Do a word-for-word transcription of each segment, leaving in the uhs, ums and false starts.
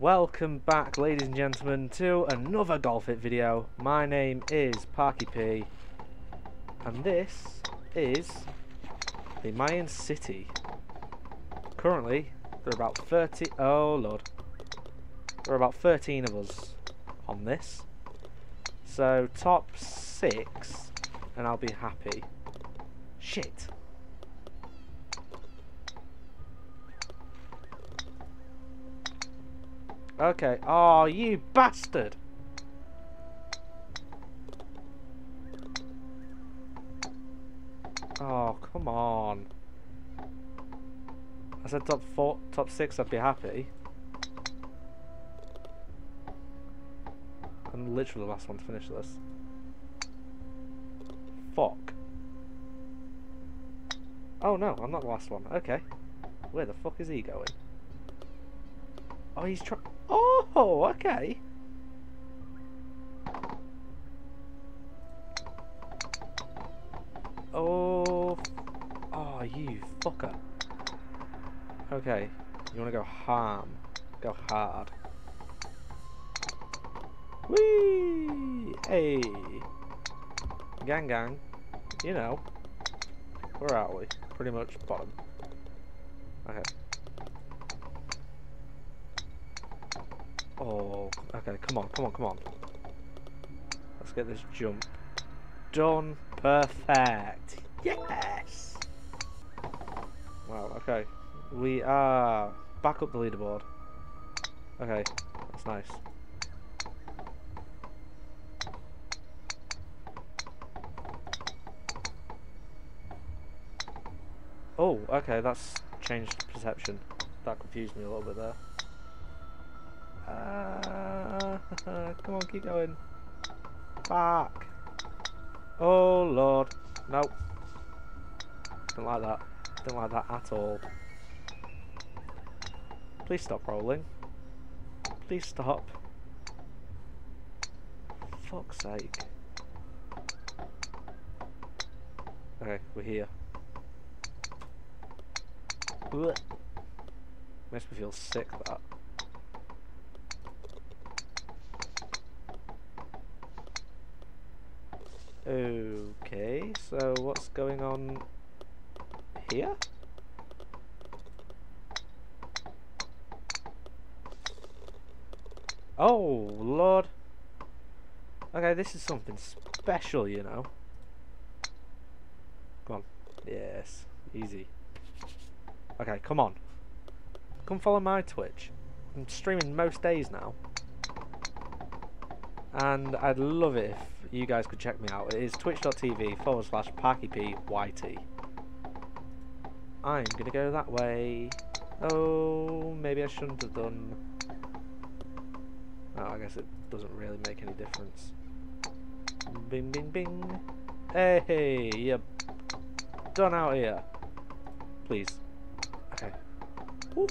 Welcome back, ladies and gentlemen, to another Golf It video. My name is ParkyPYT, and this is the Mayan City. Currently, there are about thirty. Oh lord, there are about thirteen of us on this. So top six, and I'll be happy. Shit. Okay. Oh, you bastard! Oh, come on. I said top four, top six, I'd be happy. I'm literally the last one to finish this. Fuck. Oh no, I'm not the last one. Okay. Where the fuck is he going? Oh, he's trying... Oh, okay. Oh, oh, you fucker. Okay, you want to go harm, go hard. Whee! Hey, gang, gang. You know, where are we? Pretty much bottom. Okay. Oh, okay, come on, come on, come on. Let's get this jump done. Perfect. Yes! Wow, okay. We are back up the leaderboard. Okay, that's nice. Oh, okay, that's changed perception. That confused me a little bit there. Uh, come on, keep going. Back. Oh lord. Nope. Don't like that. Don't like that at all. Please stop rolling. Please stop. Fuck's sake. Okay, we're here. Blech. Makes me feel sick, that. Okay, so what's going on here? Oh lord. Okay, this is something special, you know. Come on. Yes, easy. Okay, come on. Come follow my Twitch. I'm streaming most days now. And I'd love it if you guys could check me out. It is twitch.tv forward slash ParkyPYT. I'm going to go that way. Oh, maybe I shouldn't have done... Oh, I guess it doesn't really make any difference. Bing, bing, bing. Hey, you're done out here. Please. Okay. Ooh.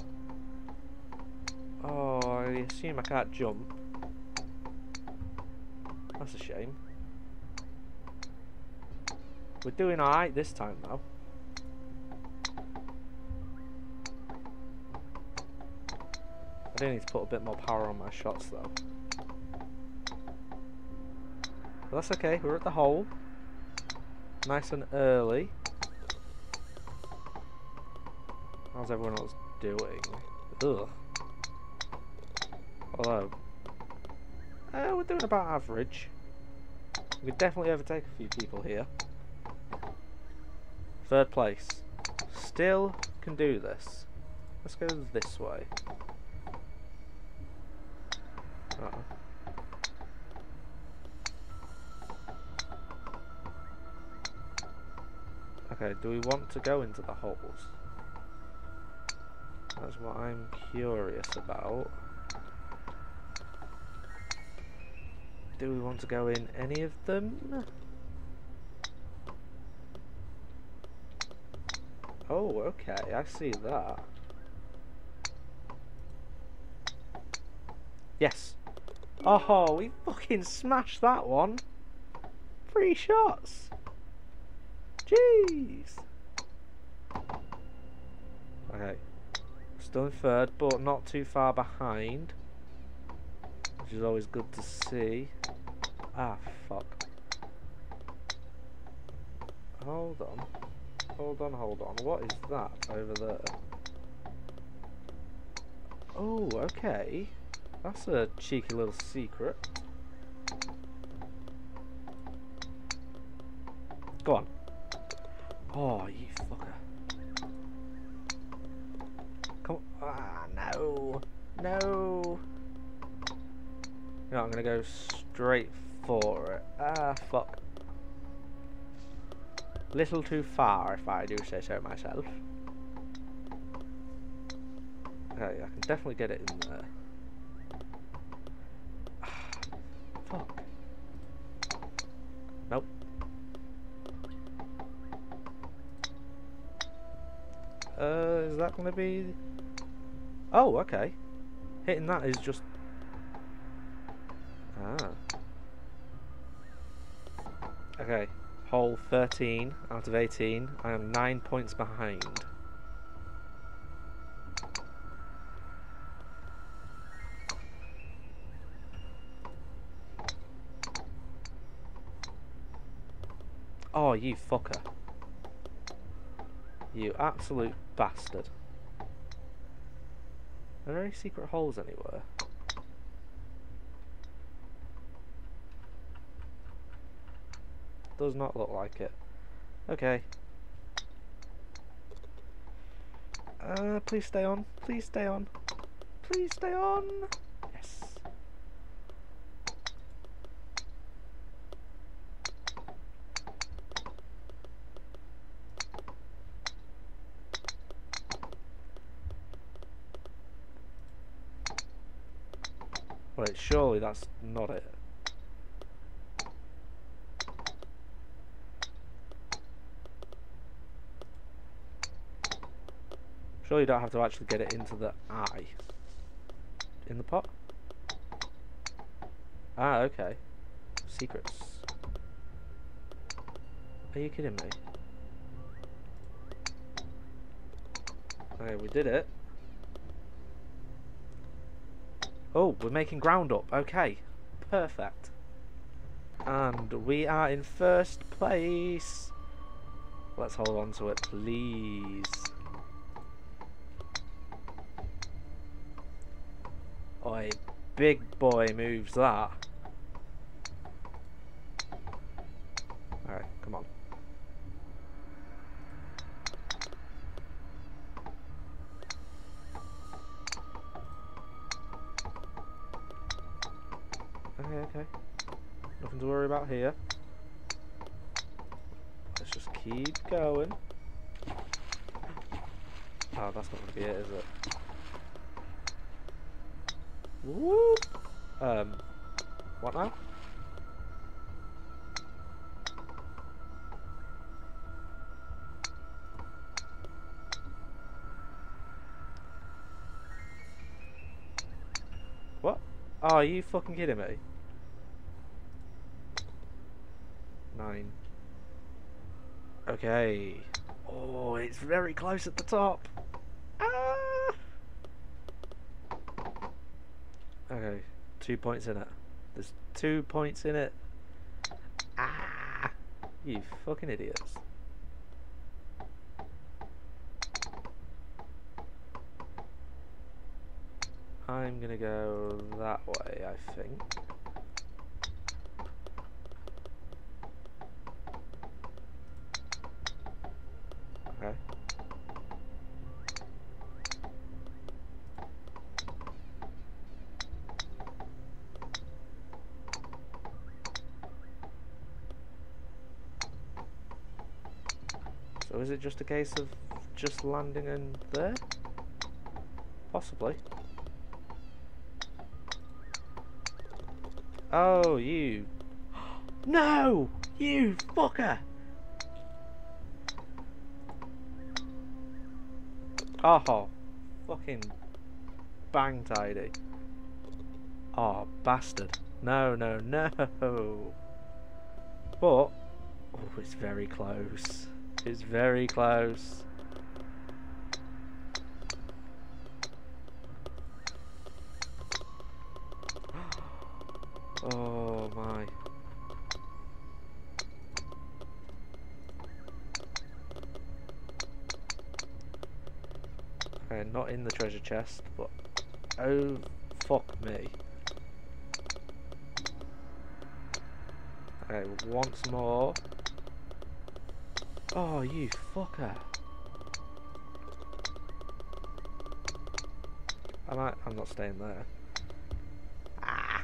Oh, I assume I can't jump. That's a shame. We're doing alright this time though. I do need to put a bit more power on my shots though. But that's okay, we're at the hole. Nice and early. How's everyone else doing? Ugh. Although, Uh, we're doing about average. We could definitely overtake a few people here. Third place. Still can do this. Let's go this way. Uh-oh. Okay, do we want to go into the holes? That's what I'm curious about. Do we want to go in any of them? Oh, okay, I see that. Yes. Oh, we fucking smashed that one. Three shots. Jeez. Okay. Still in third, but not too far behind. which is always good to see. Ah, fuck. Hold on. Hold on, hold on. What is that over there? Oh, okay. That's a cheeky little secret. Go on. Oh, you fucker. Come on. Ah, no. No. You know, I'm going to go straight for it. Ah, fuck. Little too far, if I do say so myself. Okay, I can definitely get it in there. Ah, fuck. Nope. Uh, is that going to be... Oh, okay. Hitting that is just... Ah. Okay. Hole thirteen out of eighteen. I am nine points behind. Oh, you fucker. You absolute bastard. Are there any secret holes anywhere? Does not look like it. Okay. Uh, please stay on. Please stay on. Please stay on. Yes. Wait, surely that's not it. Surely you don't have to actually get it into the eye. In the pot? Ah, okay. Secrets. Are you kidding me? Okay, we did it. Oh, we're making ground up. Okay. Perfect. And we are in first place. Let's hold on to it, please. Oi, big boy moves that. Alright, come on. Okay, okay. Nothing to worry about here. Let's just keep going. Oh, that's not going to be it, is it? Whoop. Um, what now? What? Oh, are you fucking kidding me? Nine. Okay. Oh, it's very close at the top. Okay, two points in it. There's two points in it. Ah! You fucking idiots. I'm gonna go that way, I think. Okay. So is it just a case of just landing in there? Possibly. Oh, you... No! You fucker! Oh, fucking bang tidy. Oh, bastard. No, no, no! But... Oh, it's very close. It's very close. Oh my. Okay, not in the treasure chest, but oh fuck me. Okay, once more. Oh, you fucker. I might, I'm not staying there. Ah.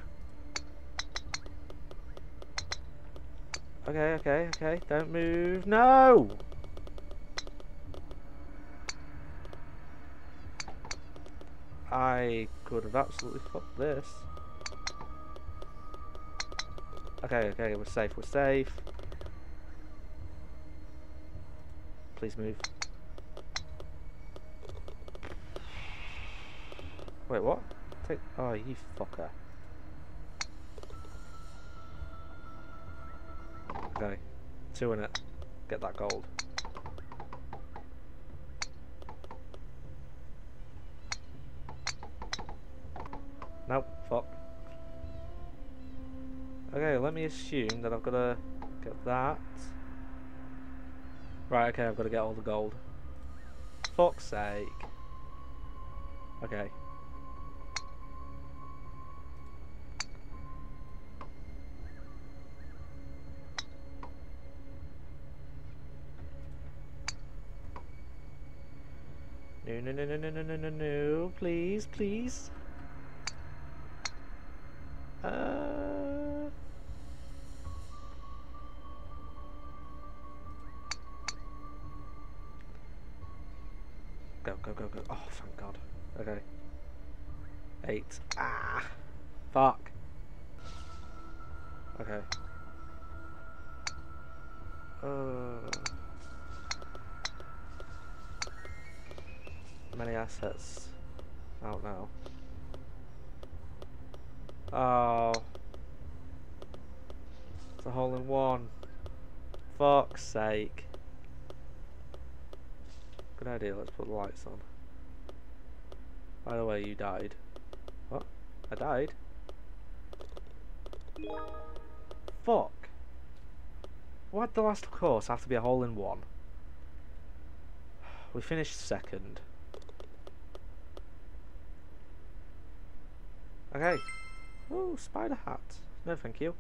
Okay, okay, okay. Don't move. No! I could have absolutely fucked this. Okay, okay, we're safe, we're safe. Please move. Wait, what? Take, oh, you fucker. Okay, two in it. Get that gold. Nope, fuck. Okay, let me assume that I've got to get that. Right, okay, I've got to get all the gold. Fuck's sake. Okay. No, no, no, no, no, no, no, no, please, please. Uh... Go, go, go, go. Oh, thank God. Okay. Eight. Ah! Fuck. Okay. Uh... Many assets out now. Oh, it's a hole in one. Fuck's sake. Good idea. Let's put the lights on. By the way, you died. What? I died? Fuck. Why'd the last course have to be a hole in one? We finished second. Okay. Ooh, spider hat. No, thank you.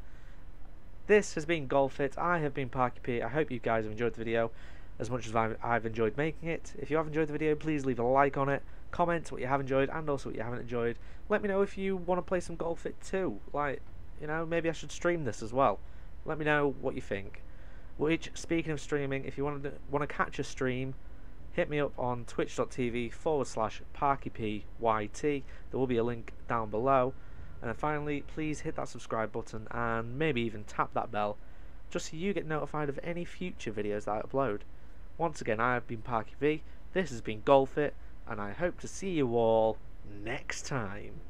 This has been Golf It. I have been ParkyPyT. I hope you guys have enjoyed the video as much as I've, I've enjoyed making it. If you have enjoyed the video, please leave a like on it. Comment what you have enjoyed and also what you haven't enjoyed. Let me know if you want to play some Golf It too. Like, you know, maybe I should stream this as well. Let me know what you think. Which, speaking of streaming, if you want to, want to catch a stream, hit me up on twitch.tv forward slash ParkyPYT. There will be a link down below. And then finally, please hit that subscribe button and maybe even tap that bell just so you get notified of any future videos that I upload. Once again, I have been ParkyPyT, this has been Golf It, and I hope to see you all next time.